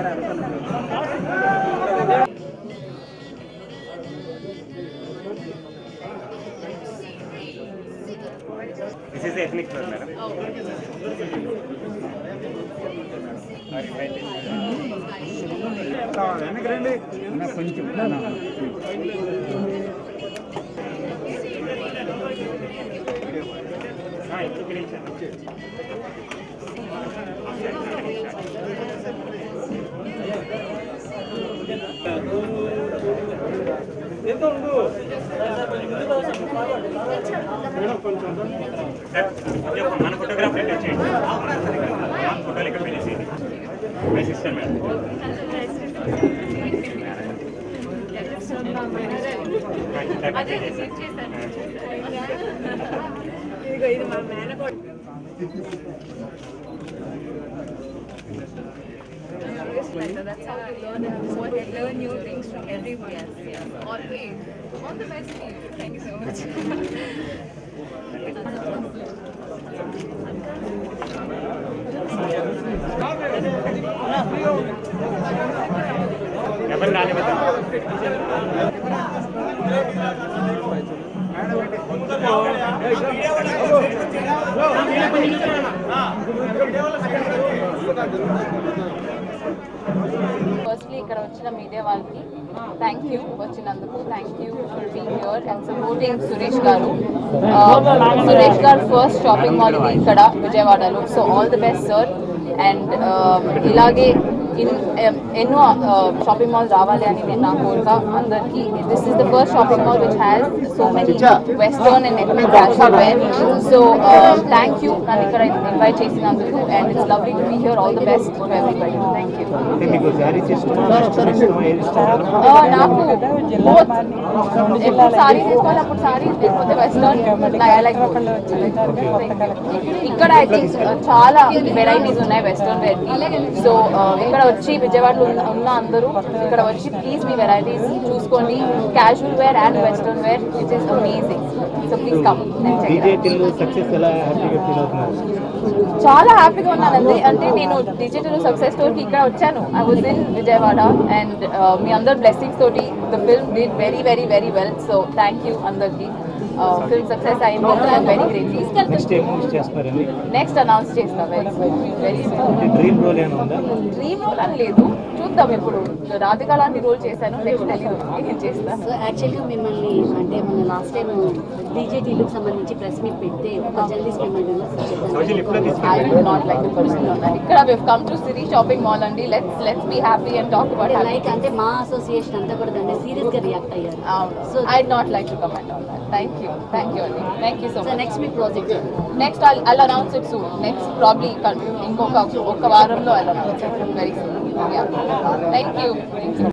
This is the ethnic floor, madam. My sister, that's how I learn and what I learn new things from everyone else. Yes. Always. All the best to you. Thank you so much. Firstly, thank you, for being here and supporting Sureshgaru. Sureshgaru first shopping mall in Kada Vijaywadalo. So all the best, sir. And ilage in shopping malls raavali ani nenu anukunta andarki. This is the first shopping mall which has so many Western and ethnic fashion wear. So thank you, nanu ikkada invite chesinanduku, and it's lovely to be here. All the best to everybody. Thank you. Meeku sarees ishtama, hair style naaku both. Eppudu sarees iskola, appudu sarees lekapothe Western. I like both. Ikkada I think chaala varieties unnai Western wear ki. So please be varieties. Choose casual wear and Western wear, which is amazing. So please come and check it out. I was in Vijayawada and my under blessings, the film did very well. So thank you, Andarki. Film success, I am very grateful. Next announced very soon. Dream role So actually, last time DJT press meet. I would not like to person on that. We've come to Siri shopping mall and let's be happy and talk about it. Like ante ma association anta so I'd not like to comment on that. Thank you, Ali. Thank you so much. So next week project. Next, I'll announce it soon. Next, probably in Koka, I'll announce it very soon. Yeah. Thank you.